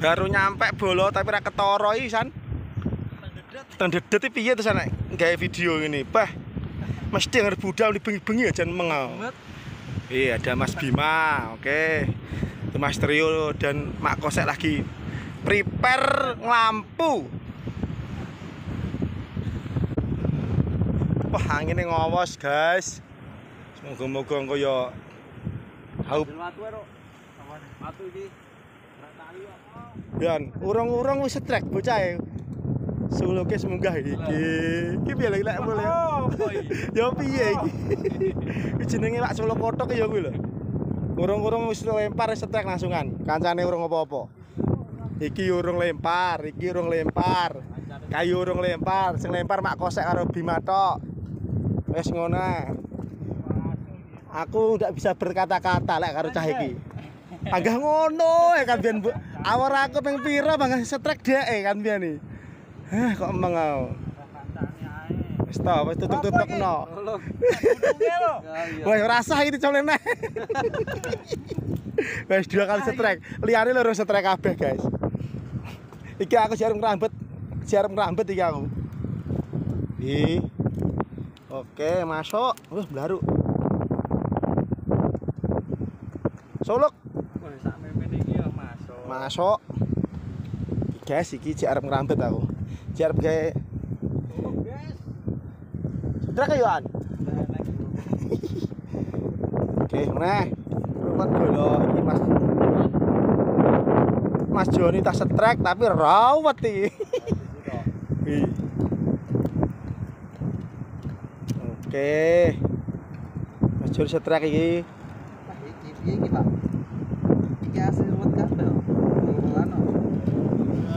baru nyampe bolo tapi ra ketara iki san. Tendedet iki piye to san nek gawe video ngene. Bah. Mesti ngarep budal dibengi-bengi aja mengau. Iya, ada Mas Bima, oke. Itu Mas Trio dan Mak Kosek lagi prepare lampu. Wah, anginnya ngawas, guys. Semoga-moga engko ya haup. Dan urung-urung wis strek bocah. Suluke semoga iki. Iki piye lek mulih. Ya piye iki? Iki jenenge lak solo kotok ya kuwi lho. Urung-urung wis lempar strek langsungan. Kancane urung apa-apa. Iki urung lempar, iki urung lempar. Kayu urung lempar, sing lempar Mak Kosek karo Bima tok. Wis ngono. Aku ndak bisa berkata-kata lek karo cah iki. Panggah ngono ya kan biyen awor aku ping pira panggah strek dheke kan biyen iki. Hah kok mengau. Wis to, wis tutuk-tutukno. Wah, rasah iki colene. Wis dua kali strek. Liyane loro strek kabeh, guys. Iki aku siaran ngrambet iki aku. Ih. Oke, masuk. Wis blaru. Solok. Sak memen iki ya masuk. Masuk. Iki guys, iki cek arep ngrambet aku. Cek arep gawe. Oh, guys. Sudah kayoan. Oke, nah. Ruwet bolo iki Mas. Mas Joni tak setrek tapi rawet iki. Oke. Mas Joni setrek iki. Iki Pak. Iki asli ruwet kabel.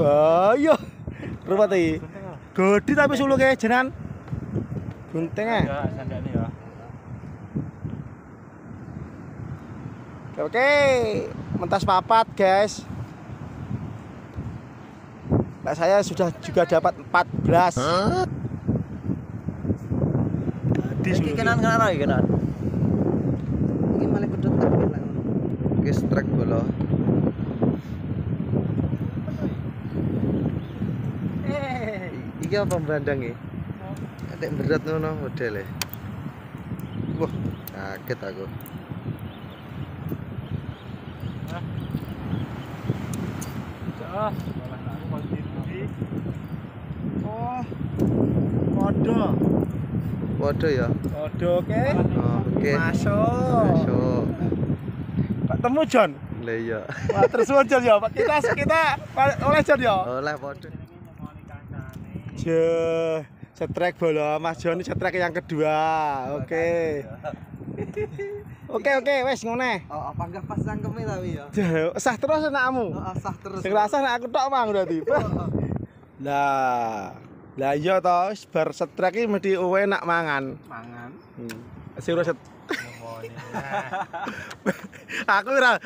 Bayo. Ruwet iki. Gede tapi suluke jenan. Gunting e. Ya sandane ya. Oke, mentas papat, guys. Nah, saya sudah juga dapat 14. Iki kenan-kenan iki kenan. Iki malah gedut tak kelan. Guys, trek bola. Iki apa brandang iki? Atek berat ngono modele. Wah, kaget aku. Hah. Jos, malah aku mau tipi. Oh. Podo ya. Podo, oke. Oke. Masuk. Pak temu Jon. Lah iya. Wah, terus Jon ya, Pak. Kita oleh Jon ya. Oleh podo. Jeh, setrek bola Mas Joni setrek yang kedua. Oke. Oke, wes ngene. Oh, apa enggak pas cangkeme tapi ya. Sah terus anakmu. Heeh, sah terus. Sing rasah nek aku tok mang berarti. Lah. Lah iya toh, bar setrek iki mesti uwe nak mangan. Mangan. Sing ora set. Aku ora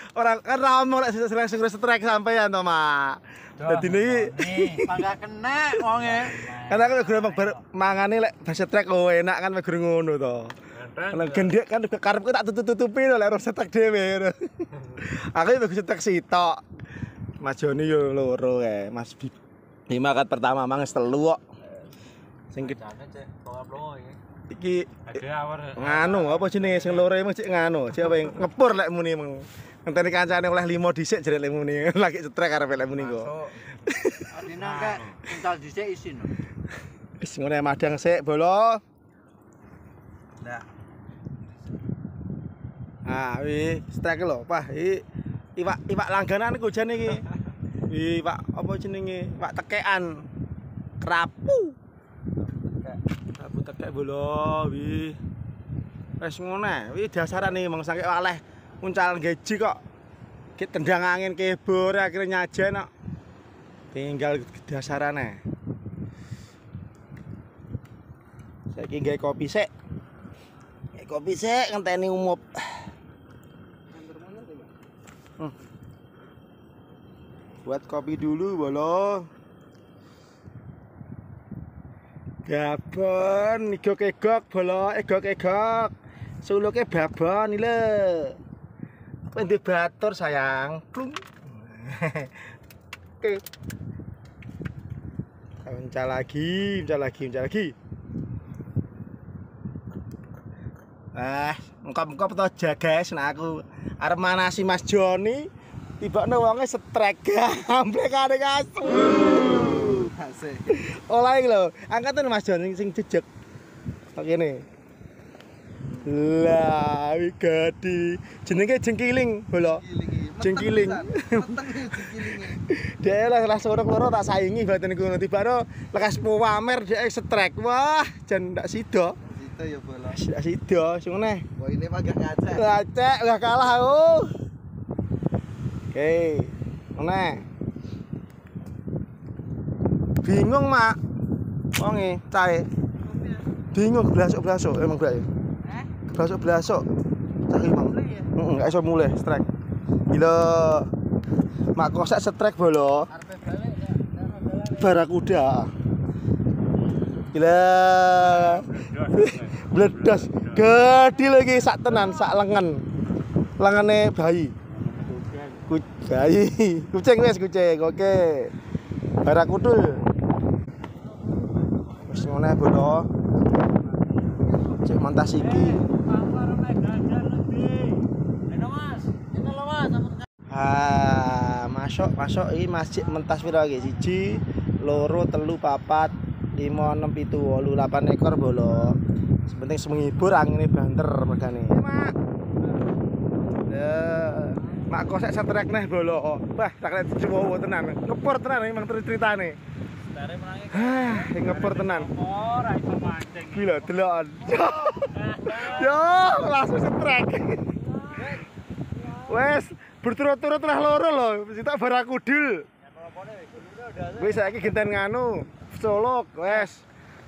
omong lek sing setrek sampean to, Mak. Dadi niki pangga kena wonge. Kan aku gurung mangane lek bar setrek enak kan gurung ngono to. Kan gendek kan karepku tak tutup-tutupi lek ora setrek dhewe. Aku wis setrek sitok. Mas Joni yo loro kae, Mas Bima kat pertama manges telu kok. Iki nganu apa jenenge sing lore mung cek nganu siapa yang ngepur lek muni mung ngenteni kancane oleh 5 dhisik jare lek muni lagi cetrek arep lek muni kok artine kak kental dhisik isin wis ngene madang sik bolo nah ah wi strek lho pah iwak langganan iku jane iki iwak apa jenenge iwak tekekan kerapu aku tekek bola wi wis ngene wi dasarane mong saking waleh uncal geji kok git tendang angin kebor akhirnya nyajen kok tinggal dasarane saiki gawe kopi sik ngenteni umup buat kopi dulu bola babon, igok-igok, bola, igok-igok suluknya babon, ini pendek batur sayang plung Oke. Uncal lagi. Ah, engkau toh jaga sana aku. Arep manasi Mas Joni, tibane wonge setrek gamblek arek asu. Asik. Olahe lho, angkatan Mas Joni sing jejeg. Kene. Lah, iki gadi. Jenenge jengkiling, lho. Jengkiling. Dia lah sorok-loro tak saingi batin iku tibane lekas pamer dhek setrek. Wah, jan ndak sida. Ya bola. Sido, sing meneh. Wah, ini mah gak ngacak. Ngacak, udah kalah aku. Oke. Meneh. Bingung, Mak. Wonge cae. Bingung blasok-blasok emang gak ya? Hah? Blasok-blasok. Cae emang. Heeh, gak iso mulih strike. Gila. Mak Kosek strike bola. Arep balik ya. Barakuda. Gila. Bledas gede lagi sak tenan sak lengan. Lengane bayi. Bayi. Kucing wis kucing. Oke. Barak udul. Wis ngene bodo. Cek mantas iki. Ah, masuk iki masjid mentas pira iki? Siji, loro, telu, papat. 5, 6, 7, 8 ekor bolo. Sepenting menghibur angin ini banter mergane. Ya, Mak. Mak Kosek setrek neh bolo. Wah, tak lihat sewowo tenan. Ngepur tenan emang ceritane. Setare menangi. Hah, ngepur tenan. Ora iso mancing. Kuwi lho delokan. Yo, langsung setrek. Wes, berturut-turut lah loro lho, cinta barakudul. Wis saiki genten nganu. Colok, wes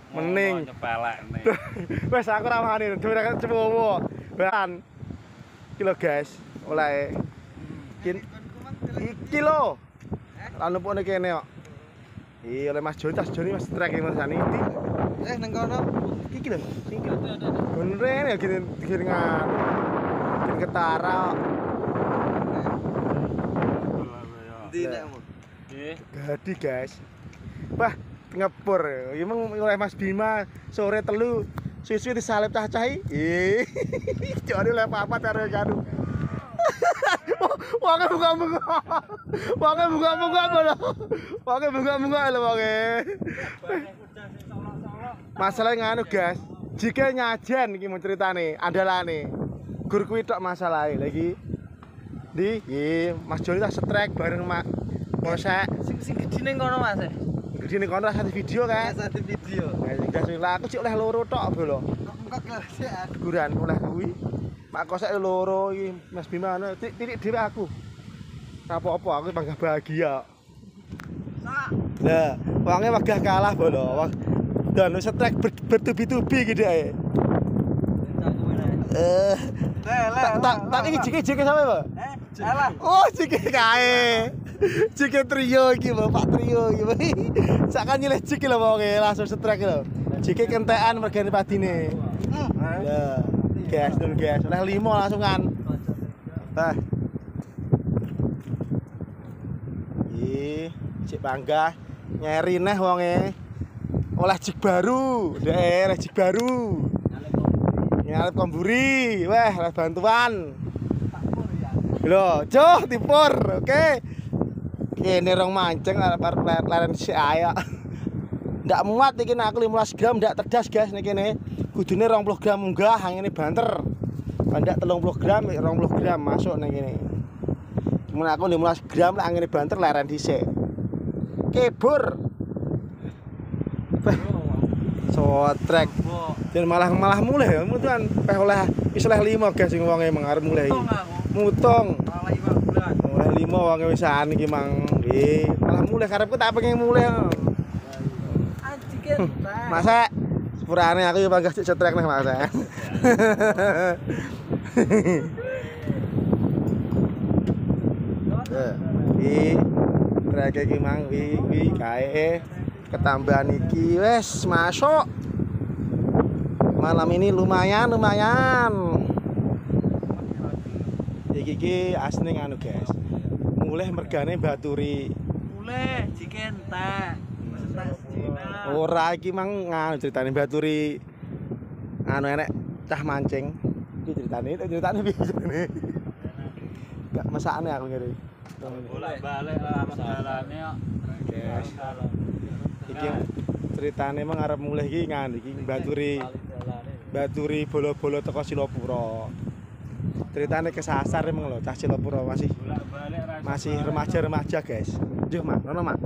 mending nyepelekne. Wes aku ra wani, durek cewowo. Ban. Iki lho, guys, oleh iki lho. Lan nepone kene kok. Iki oleh Mas Joni, tas Joni Mas trek iki Mas Joni. Nang kono iki lho, sing iki. Bener ya giringan. Gir ketara. Endi nek mu? Nggih. Gadi, guys. Wah, ngepur emang oleh Mas Bima sore telu susu disalep cah-cahi ih jadi oleh papa taruh gaduh wangnya buka-buka lho wangnya masalahnya nganu guys jika nyajan ini mau cerita nih adalah nih gurkui tak masalahnya lagi di Mas Joni tak setrek bareng Mak Kosek sing gedine ngono Mas ya gede nih kontrak satu video kan? Satu video. Nggak sila, aku cik oleh loro tok bolo. Kok kelas guran oleh kui. Mak Kosek loro iki Mas Bima ana titik dhewe aku. Apa-apa aku bangga bahagia. Sak. Lah, wonge wegah kalah bolo. Dan setrek bertubi-tubi gitu ae. Tak iki jike-jike sampe, Pak? Alah. Oh, jike kae. Jike Trio iki lho, Pak Trio iki. Sak kan nyeleh jike lho wonge, langsung setrek lho. Jike kentekan mergane padine. Lah, guys, dul guys. Oleh 5 langsungan. Tah. Ih, jik panggah nyeri neh wonge. Oleh jik baru, ndek jik baru. Nyalip komburi, weh, oleh bantuan. Lho, cuh tipur, oke. Kene rong mancing arep leren sik ayo. Ndak muat iki nek 15 gram ndak terdas, guys, niki kene. Kudune 20 gram munggah, ngene banter. Ndak 30 gram, 20 gram masuk nang kene. Cuman aku 15 gram lak ngene banter leren dhisik. Kebur. Sotrek. Dan malah mulih ya, mutuan peh oleh wis oleh 5, guys, sing wonge mengarep mulih. Mutung. Oleh 5 wonge wisan iki mang. Nggih, malah mulih karepku tak pengen mulih. Ajike. Masak sepurane aku yo panggah setrek neh masak. Iki trek iki mang iki kae ketambahan iki wes masuk. Malam ini lumayan. Iki asli nganu guys. Mulai mergane baturi. boleh jiken tak ora iki mang ceritane baturi anu enek cah mancing iki ceritane biasane gak mesakne aku ngene boleh balik lah masalahane kok guys iki ceritane mang arep mulih iki ngan iki baturi bolo-bolo teko Selopuro ceritane kesasar emang lho cah Selopuro masih remaja-remaja guys njuh mak ngono mak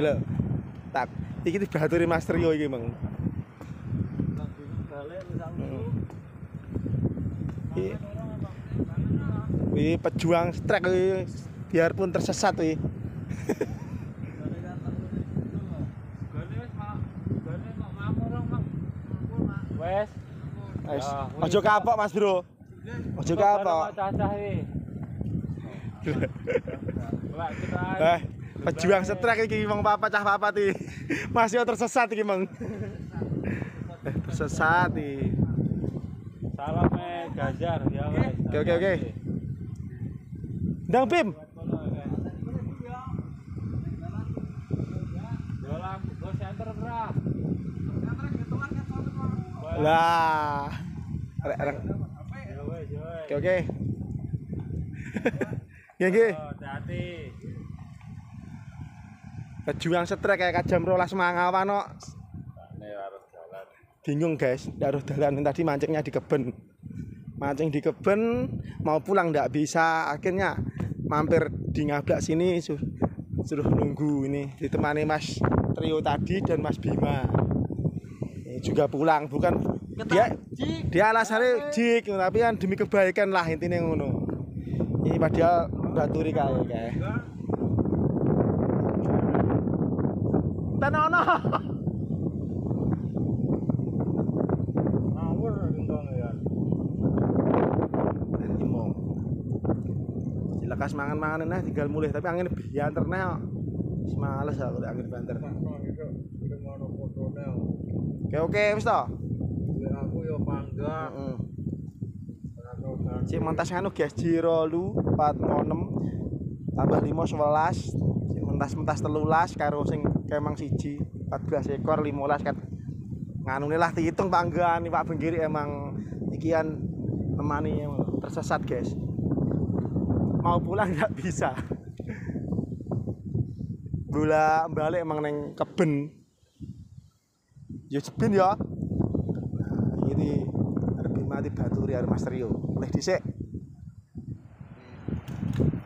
gila tak iki dibaturi Mas Trio iki mang wih pejuang strek biarpun tersesat wih wes ojo kapok Mas Bro. Ojo kapok. Pejuang setrek iki wong papa cah papat iki. Masih tersesat iki, Mang. Tersesat iki. Salame Ganjar ya wes. Oke. Ndang Bim. Dalam go center berah. Lah, rek. Oke. Ya nggih. Hati-hati. Pejuang setrek kayak jam 12 mangawan kok. Bingung guys, ndak harus dalan tadi mancingnya di keben. Mancing di keben, mau pulang ndak bisa, akhirnya mampir di Ngablak sini suruh nunggu ini ditemani Mas Trio tadi dan Mas Bima. Juga pulang bukan ketan, dia alasannya jik tapi kan demi kebaikan lah intinya ngono ini padahal baturi kae kae tanono ngawur gendong ya timong dilekas mangan-mangan nah tinggal mulih tapi angin banter nah males aku angin banter oke wis to. Aku yo panggah. Heeh. Sik mentas anu guys 0 4 6 tambah 5 11 sik mentas 13 karo sing kemang 1 14 ekor 15 kan. Nganune lah diitung panggahane Pak Benggiri emang ikian temani tersesat guys. Mau pulang enggak bisa. Bola balik emang neng keben. Yo cepin ya. Nah, ini arep mati baturi arep Mas Trio. Mulih dhisik.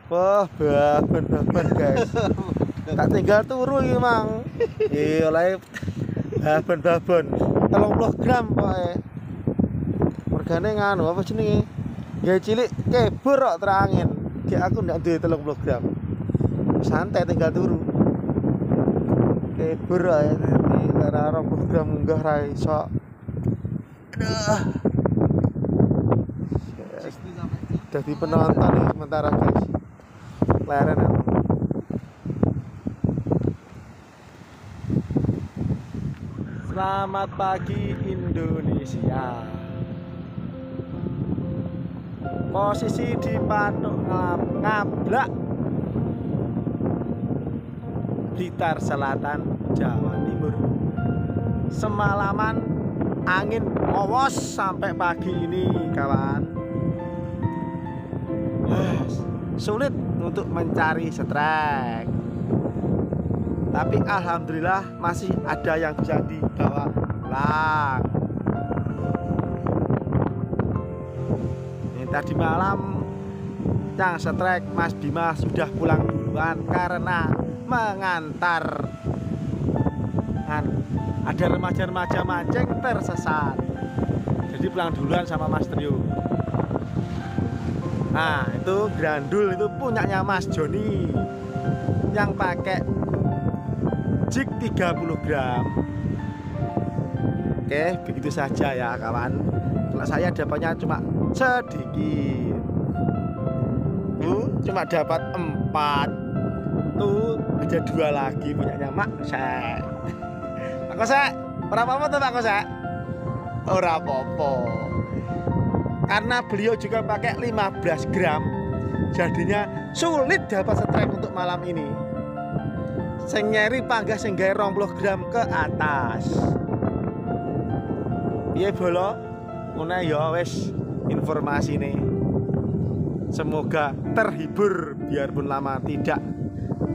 Wah, baban guys. Tak tinggal turu iki, Mang. Iki oleh baban-baban. 30 gram pokoke. Mergane nganu apa jenenge? Gawe cilik kebur kok terangin. Ki aku ndak duwe 30 gram. Santai tinggal turu. Kebur ae. Karena roh udah munggah rai sok aduh jadi penonton nih sementara guys leren aku selamat pagi Indonesia posisi di Patuk Ngablak Blitar Selatan Jawa Timur semalaman angin awas sampai pagi ini kawan sulit untuk mencari setrek tapi alhamdulillah masih ada yang bisa dibawa pulang. Ini tadi malam cang setrek Mas Bima sudah pulang duluan karena mengantar ada remaja-remaja mancing tersesat jadi pulang duluan sama Mas Trio. Nah itu grandul itu punyanya Mas Joni yang pakai jig 30 gram. Oke begitu saja ya kawan kalau saya dapatnya cuma sedikit cuma dapat 4 tuh ada 2 lagi punyanya Mak Kosek. Pak Kosek, ora apa-apa tuh Pak Kosek? Ora apa-apa. Karena beliau juga pakai 15 gram Jadinya sulit dapat strike untuk malam ini. Sing nyeri panggah sing gawe 20 gram ke atas. Piye bolo? Ngene ya wis informasine. Semoga terhibur biarpun lama tidak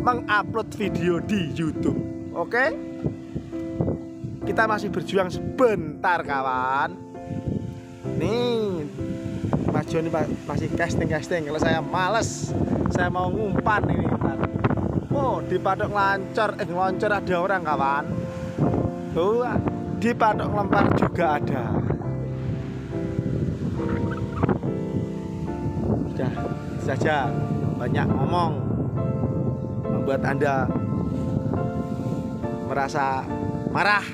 mengupload video di YouTube. Oke? Kita masih berjuang sebentar kawan. Nih Mas Joni masih casting-casting. Kalau saya males, saya mau ngumpan ini. Oh, di Patok Ngancor ada orang kawan. Tuh, di Patok Lempar juga ada. Sudah saja banyak ngomong membuat Anda merasa marah.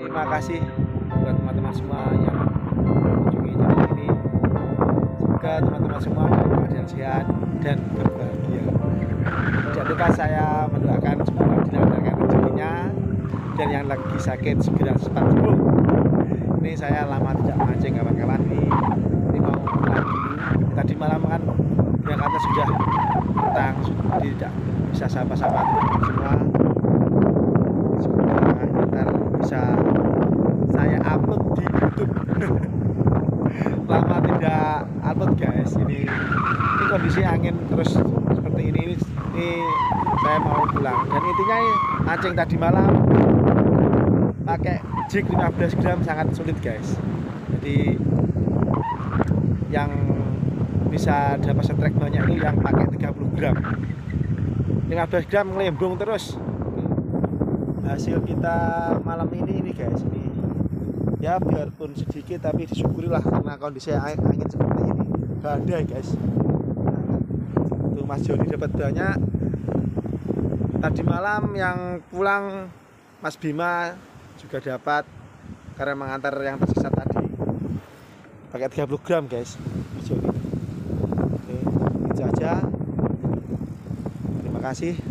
Terima kasih buat teman-teman semua yang mengunjungi channel ini. Semoga teman-teman semua dalam keadaan sehat dan berbahagia. Jangan lupa saya mendoakan semoga dilancarkan rezekinya dan yang lagi sakit segera cepat sembuh. Ini saya lama tidak mancing kawan-kawan, ini mau lagi. Tadi malam kan yang kata sudah petang, tidak bisa sapa-sapa semua. Semoga ntar bisa saya upload di YouTube. Lama tidak upload guys, ini kondisi angin terus seperti ini saya mau pulang. Dan intinya mancing tadi malam pakai jig 15 gram sangat sulit guys. Jadi yang bisa dapat strike banyak ini yang pakai 30 gram. 15 gram ngelembung terus. Hasil kita malam ini guys, ini ya biarpun sedikit tapi disyukurilah karena kondisi angin seperti ini. Badai guys. Nah, tuh Mas Joni dapat banyak. Tadi malam yang pulang Mas Bima juga dapat karena mengantar yang tersisa tadi. Pakai 30 gram guys. Mas Joni. Oke, itu aja. Terima kasih.